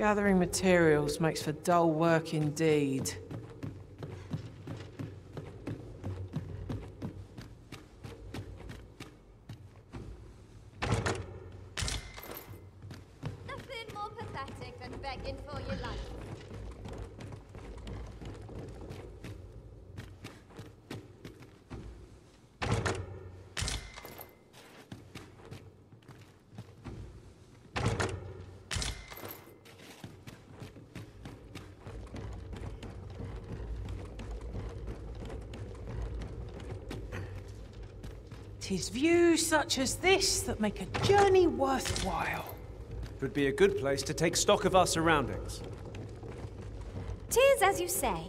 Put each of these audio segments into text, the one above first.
Gathering materials makes for dull work indeed. Nothing more pathetic than begging for your life. Tis views such as this that make a journey worthwhile. It would be a good place to take stock of our surroundings. 'Tis as you say.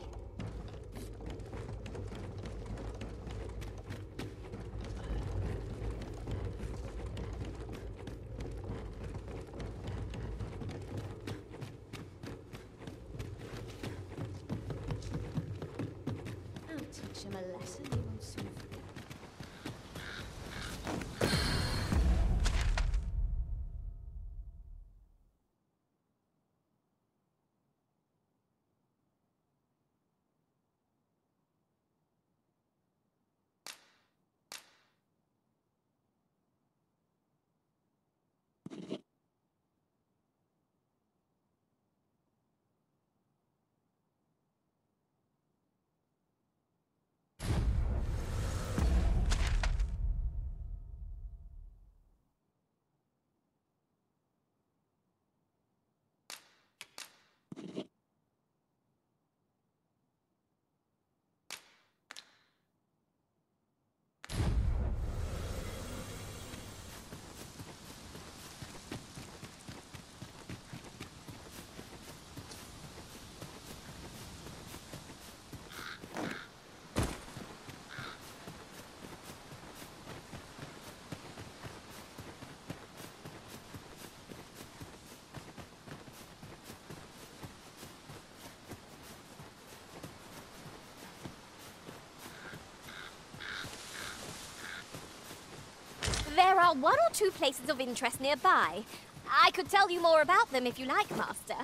There are one or two places of interest nearby. I could tell you more about them if you like, Master.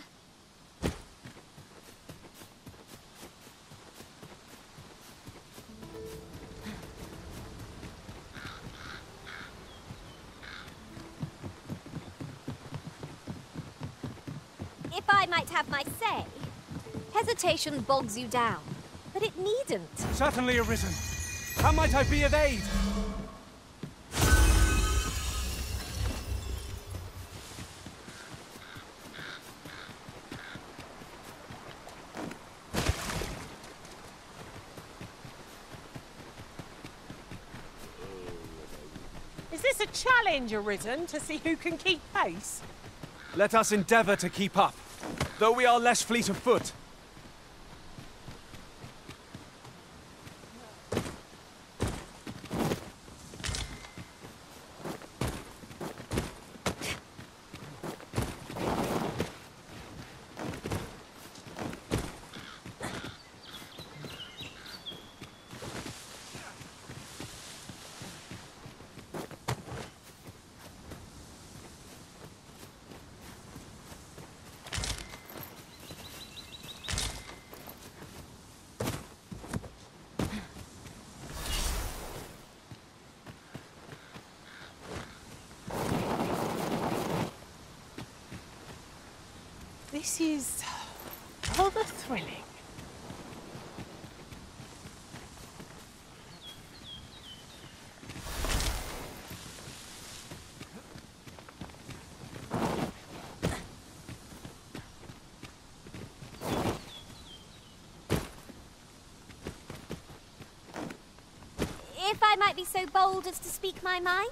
If I might have my say, hesitation bogs you down, but it needn't. Certainly arisen. How might I be of aid? Challenge arisen to see who can keep pace. Let us endeavor to keep up, though we are less fleet of foot. This is rather thrilling. If I might be so bold as to speak my mind,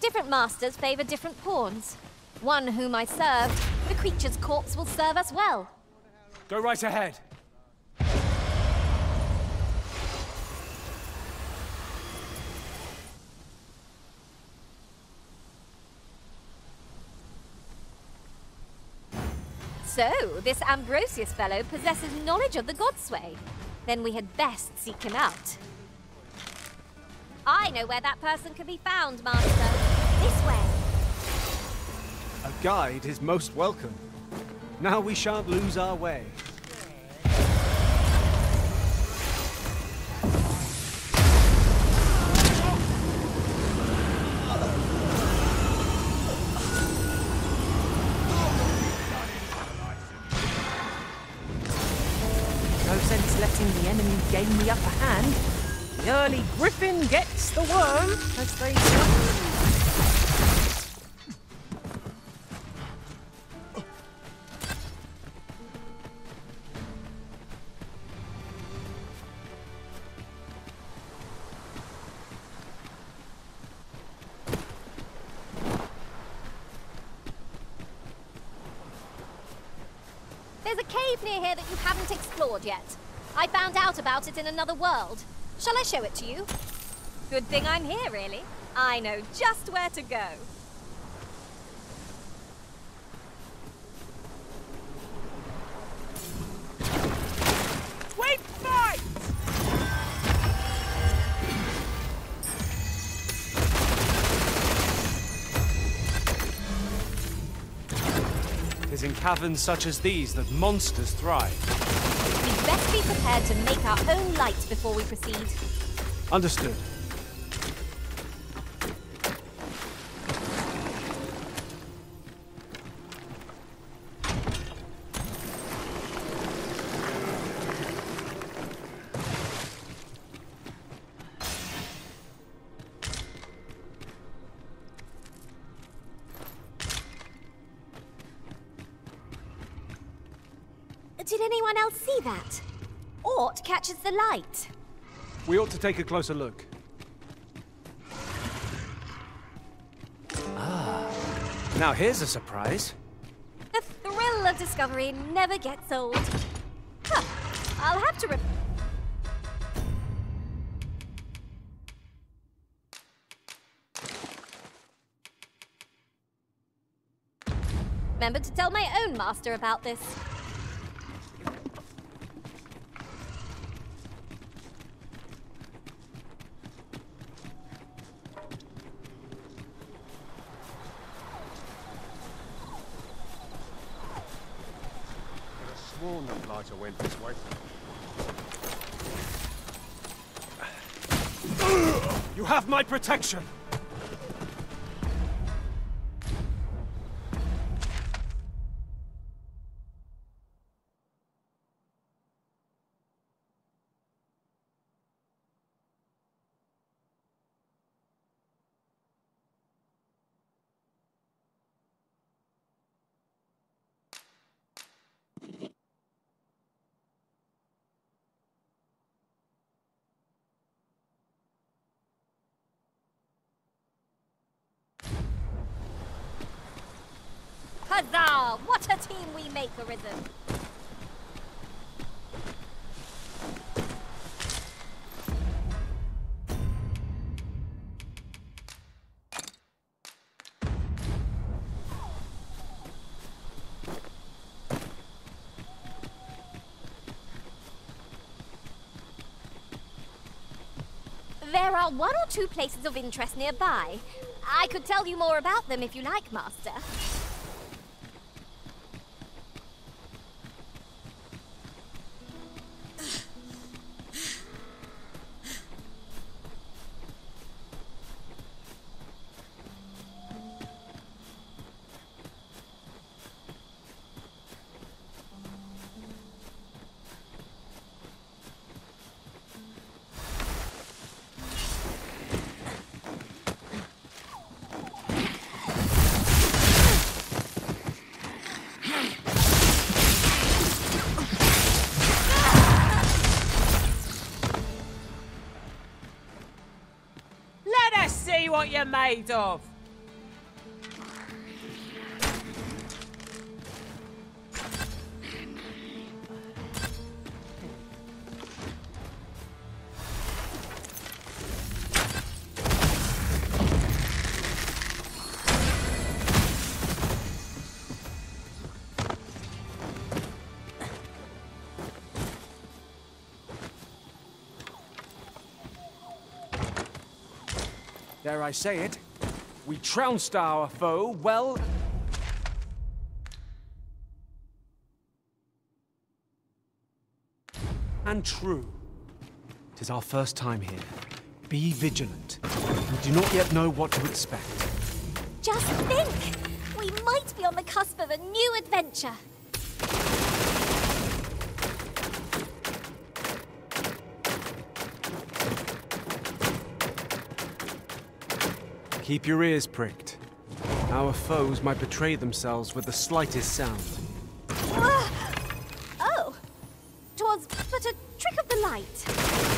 different masters favor different pawns. One whom I served, the creature's corpse will serve us well. Go right ahead. So, this Ambrosius fellow possesses knowledge of the Godsway. Then we had best seek him out. I know where that person can be found, Master. This way. A guide is most welcome. Now we shan't lose our way. No sense letting the enemy gain the upper hand. The early griffin gets the worm, as they say. There's a cave near here that you haven't explored yet. I found out about it in another world. Shall I show it to you? Good thing I'm here, really. I know just where to go. Wait, fight! It is in caverns such as these that monsters thrive. We'd best be prepared to make our own light before we proceed. Understood. Did anyone else see that? Ort catches the light. We ought to take a closer look. Ah. Now here's a surprise. The thrill of discovery never gets old. Huh. I'll have to remember. Remember to tell my own master about this. I went this way. You have my protection. Huzzah! What a team we make, Arisen! There are one or two places of interest nearby. I could tell you more about them if you like, Master. What you're made of. Dare I say it, we trounced our foe well. and true. 'Tis our first time here. Be vigilant. We do not yet know what to expect. Just think! We might be on the cusp of a new adventure. Keep your ears pricked. Our foes might betray themselves with the slightest sound. Oh! 'Twas but a trick of the light.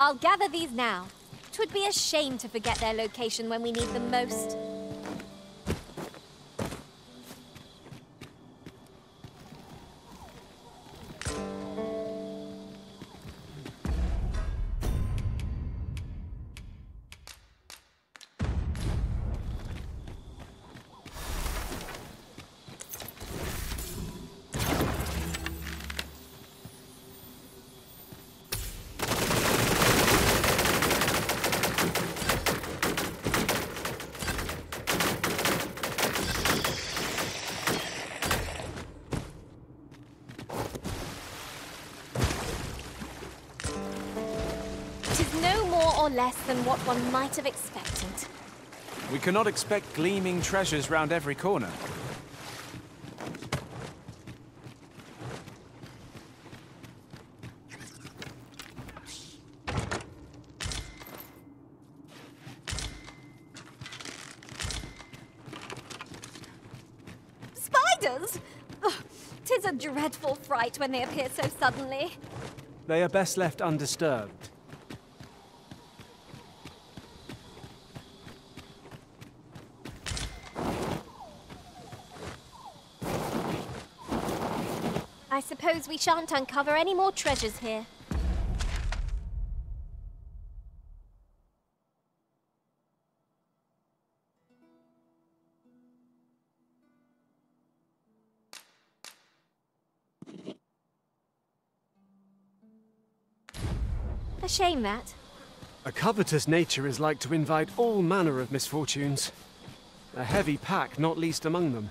I'll gather these now. 'Twould be a shame to forget their location when we need them most. Less than what one might have expected. We cannot expect gleaming treasures round every corner. Spiders! Oh, 'tis a dreadful fright when they appear so suddenly. They are best left undisturbed. I suppose we shan't uncover any more treasures here. A shame that. A covetous nature is like to invite all manner of misfortunes. A heavy pack, not least among them.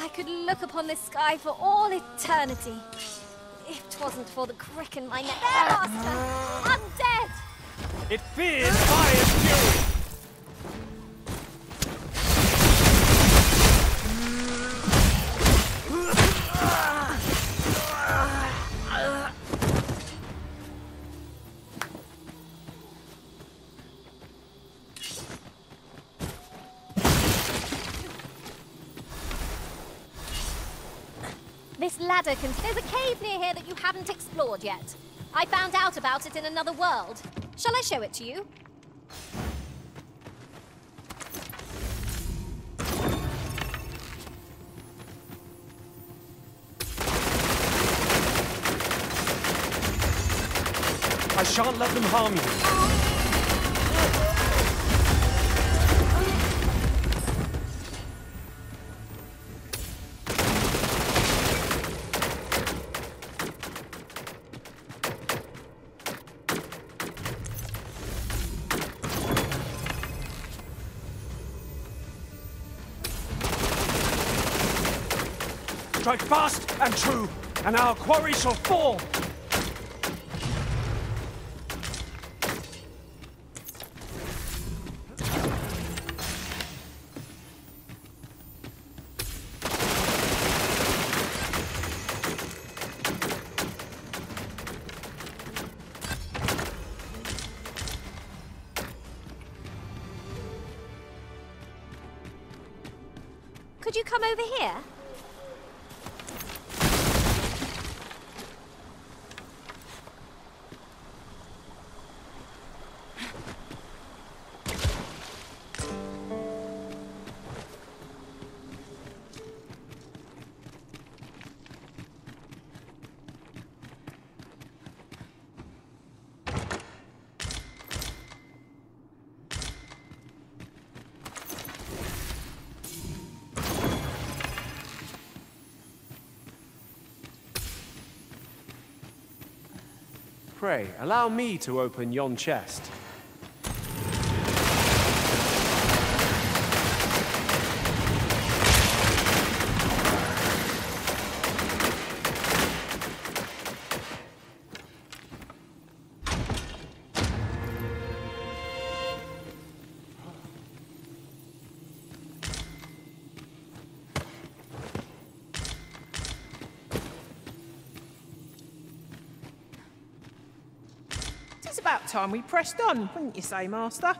I could look upon this sky for all eternity, if 'twasn't for the crick in my neck. There, master! I'm dead! It fears fire's fury! This ladder there's a cave near here that you haven't explored yet. I found out about it in another world. Shall I show it to you? I shan't let them harm you. Strike fast and true, and our quarry shall fall! Could you come over here? Pray, allow me to open yon chest. Time we pressed on, wouldn't you say, Master?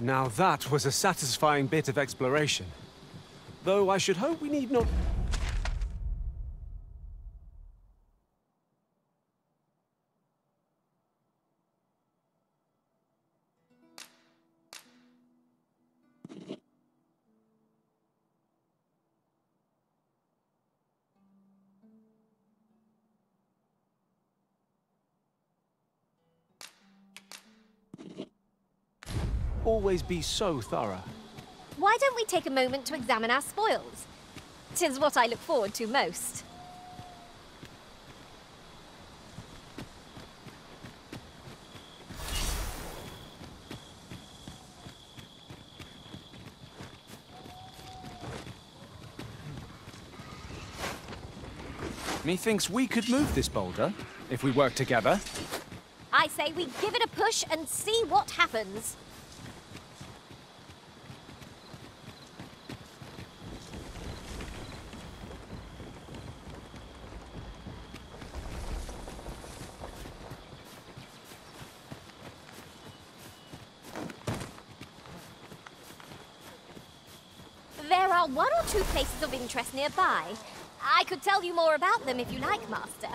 Now that was a satisfying bit of exploration. Though I should hope we need not... Always be so thorough. Why don't we take a moment to examine our spoils? 'Tis what I look forward to most. Methinks we could move this boulder, if we work together. I say we give it a push and see what happens. Two places of interest nearby. I could tell you more about them if you like, Master.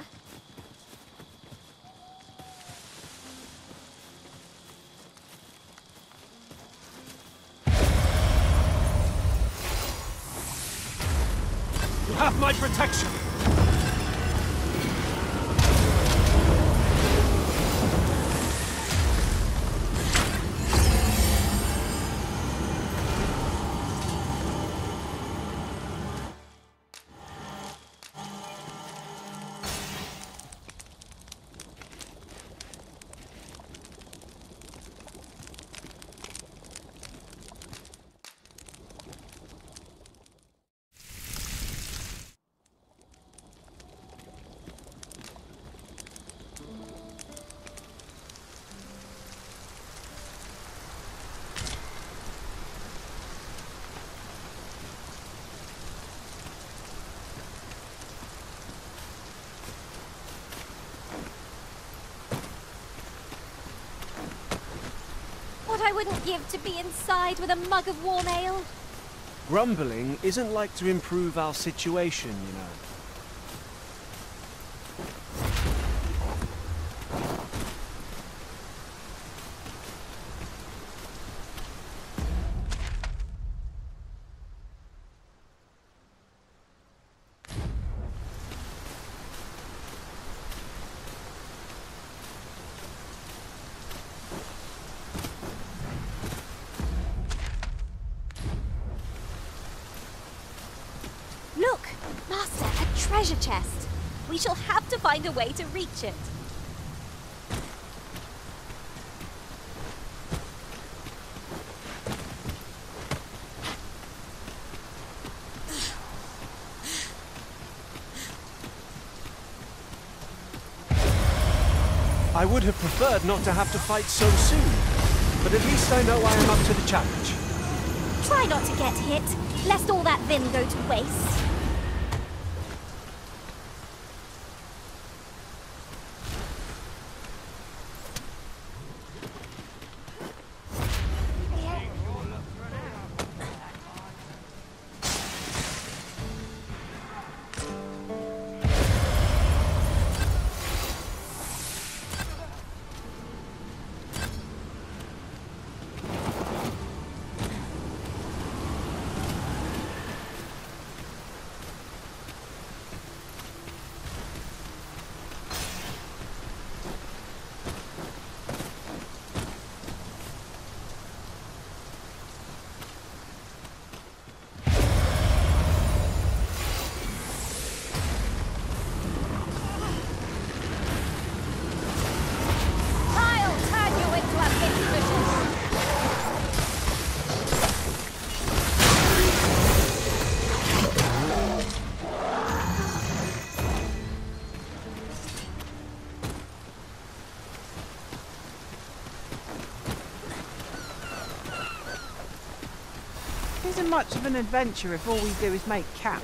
You have my protection! I wouldn't give to be inside with a mug of warm ale. Grumbling isn't like to improve our situation, you know. Treasure chest. We shall have to find a way to reach it. I would have preferred not to have to fight so soon, but at least I know I am up to the challenge. Try not to get hit, lest all that vim go to waste. Isn't much of an adventure if all we do is make camp.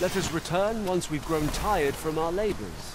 Let us return once we've grown tired from our labors.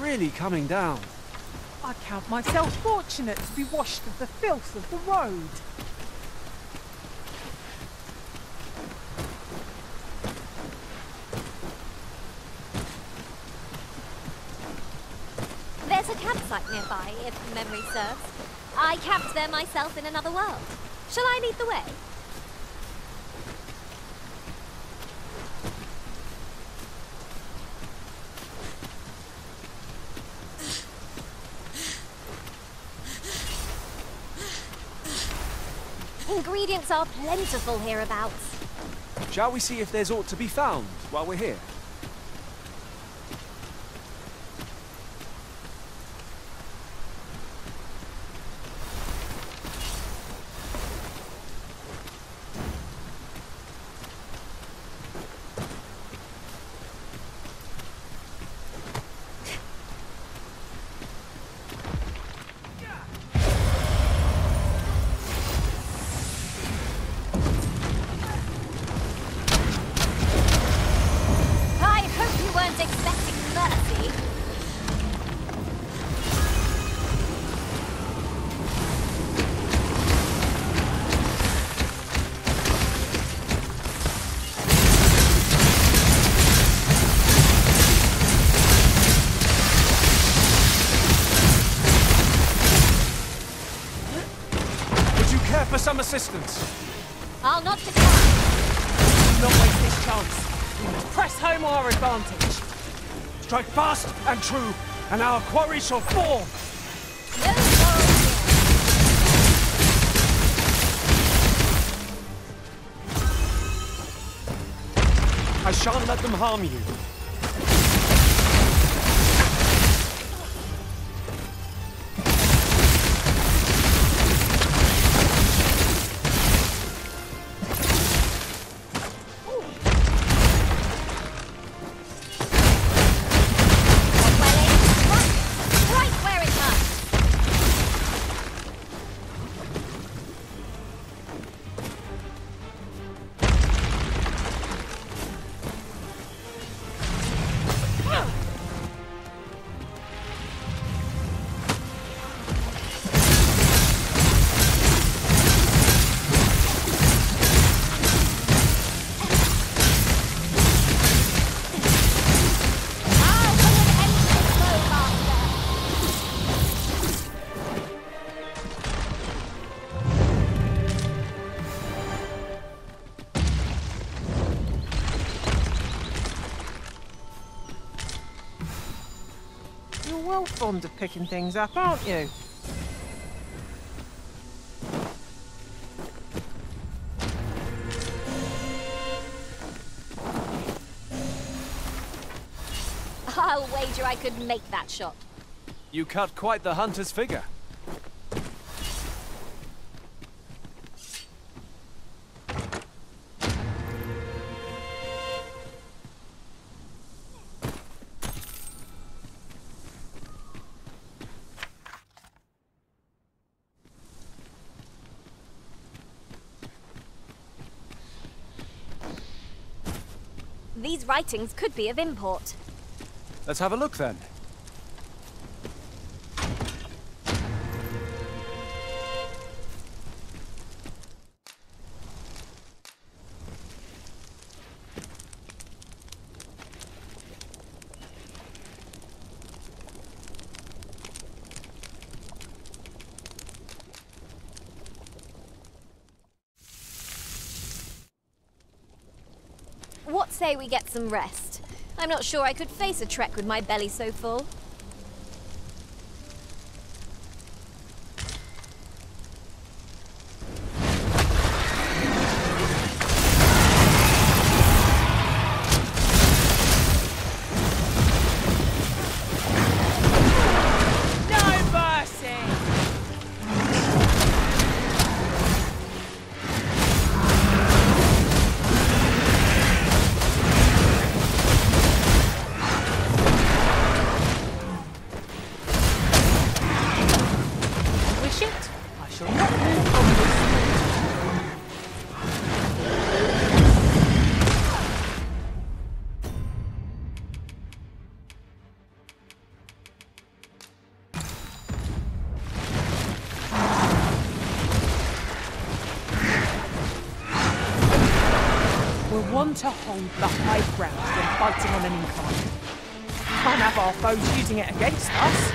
Really coming down. I count myself fortunate to be washed of the filth of the road. There's a campsite nearby, if memory serves. I camped there myself in another world. Shall I lead the way? Ingredients are plentiful hereabouts. Shall we see if there's aught to be found while we're here? Assistance. I'll not decline. Do not waste this chance. We must press home our advantage. Strike fast and true, and our quarry shall fall. No, I shan't let them harm you. well fond of picking things up, aren't you? I'll wager I could make that shot. You cut quite the hunter's figure. These writings could be of import. Let's have a look then. What say we get some rest? I'm not sure I could face a trek with my belly so full. To hold the high ground when fighting on an incline. Can't have our foes using it against us.